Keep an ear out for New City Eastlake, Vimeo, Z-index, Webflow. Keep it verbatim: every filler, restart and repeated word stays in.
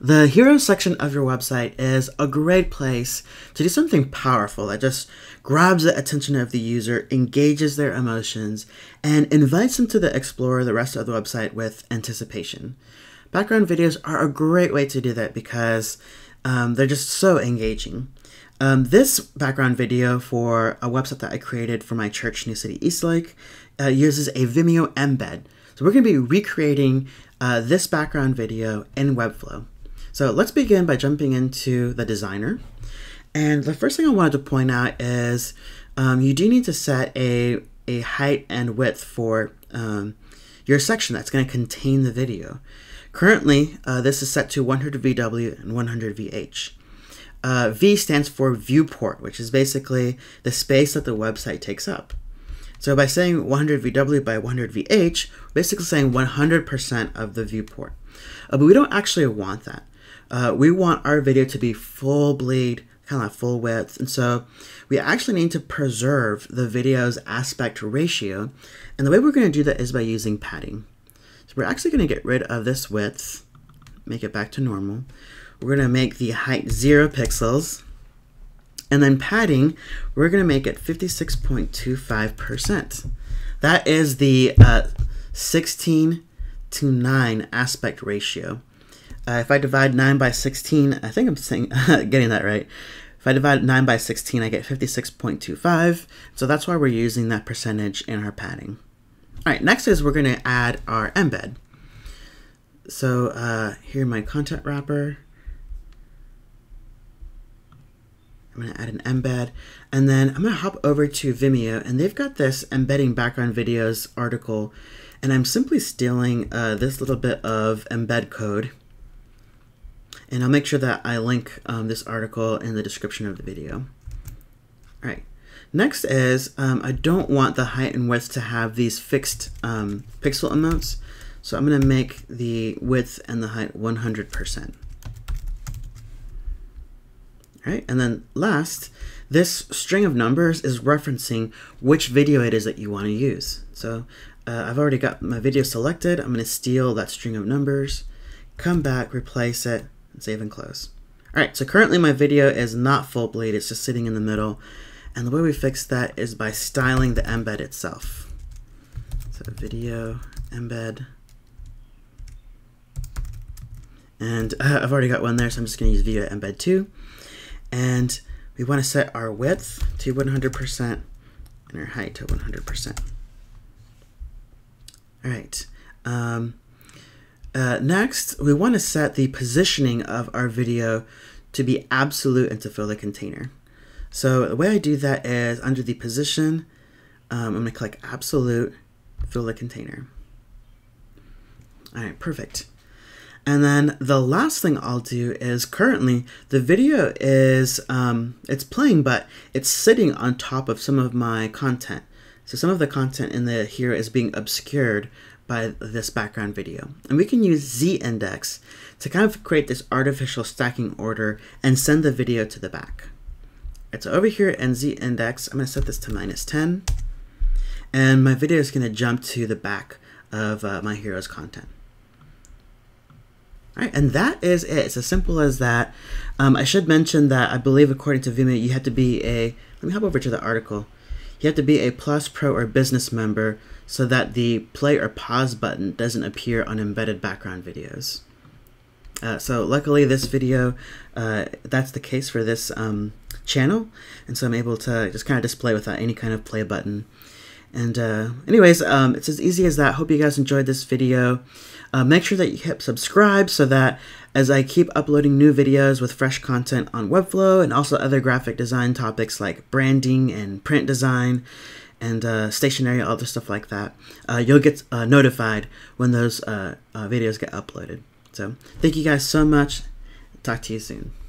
The hero section of your website is a great place to do something powerful that just grabs the attention of the user, engages their emotions, and invites them to the explore the rest of the website with anticipation. Background videos are a great way to do that because um, they're just so engaging. Um, this background video for a website that I created for my church, New City Eastlake, uh, uses a Vimeo embed. So we're going to be recreating uh, this background video in Webflow. So let's begin by jumping into the designer. And the first thing I wanted to point out is um, you do need to set a, a height and width for um, your section that's going to contain the video. Currently, uh, this is set to one hundred V W and one hundred V H. Uh, V stands for viewport, which is basically the space that the website takes up. So by saying one hundred V W by one hundred V H, we're basically saying one hundred percent of the viewport. Uh, but we don't actually want that. Uh, we want our video to be full bleed, kind of like full width. And so we actually need to preserve the video's aspect ratio. And the way we're going to do that is by using padding. So we're actually going to get rid of this width, make it back to normal. We're going to make the height zero pixels. And then padding, we're going to make it fifty-six point two five percent. That is the uh, sixteen to nine aspect ratio. Uh, if I divide nine by sixteen, I think I'm saying, getting that right. If I divide nine by sixteen, I get fifty-six point two five. So that's why we're using that percentage in our padding. All right, next is we're going to add our embed. So uh, here my content wrapper. I'm going to add an embed, and then I'm going to hop over to Vimeo, and they've got this embedding background videos article, and I'm simply stealing uh, this little bit of embed code, and I'll make sure that I link um, this article in the description of the video. All right, next is um, I don't want the height and width to have these fixed um, pixel amounts, so I'm going to make the width and the height one hundred percent. Right. And then last, this string of numbers is referencing which video it is that you want to use. So uh, I've already got my video selected. I'm going to steal that string of numbers, come back, replace it, and save and close. All right, so currently my video is not full bleed. It's just sitting in the middle. And the way we fix that is by styling the embed itself. So video embed. And uh, I've already got one there, so I'm just going to use video embed two. And we want to set our width to one hundred percent and our height to one hundred percent. All right. Um, uh, next, we want to set the positioning of our video to be absolute and to fill the container. So the way I do that is under the position, um, I'm going to click absolute, fill the container. All right, perfect. And then the last thing I'll do is currently the video is, um, it's playing, but it's sitting on top of some of my content. So some of the content in the here is being obscured by this background video. And we can use Z-index to kind of create this artificial stacking order and send the video to the back. All right, so over here in Z-index, I'm gonna set this to minus ten. And my video is gonna jump to the back of uh, my hero's content. All right, and that is it. It's as simple as that. Um, I should mention that I believe according to Vimeo, you have to be a, let me hop over to the article. You have to be a Plus, Pro, or Business member so that the play or pause button doesn't appear on embedded background videos. Uh, so luckily this video, uh, that's the case for this um, channel. And so I'm able to just kind of display without any kind of play button. And uh, anyways, um, it's as easy as that. Hope you guys enjoyed this video. Uh, make sure that you hit subscribe so that as I keep uploading new videos with fresh content on Webflow and also other graphic design topics like branding and print design and uh, stationery, all the stuff like that, uh, you'll get uh, notified when those uh, uh, videos get uploaded. So thank you guys so much. Talk to you soon.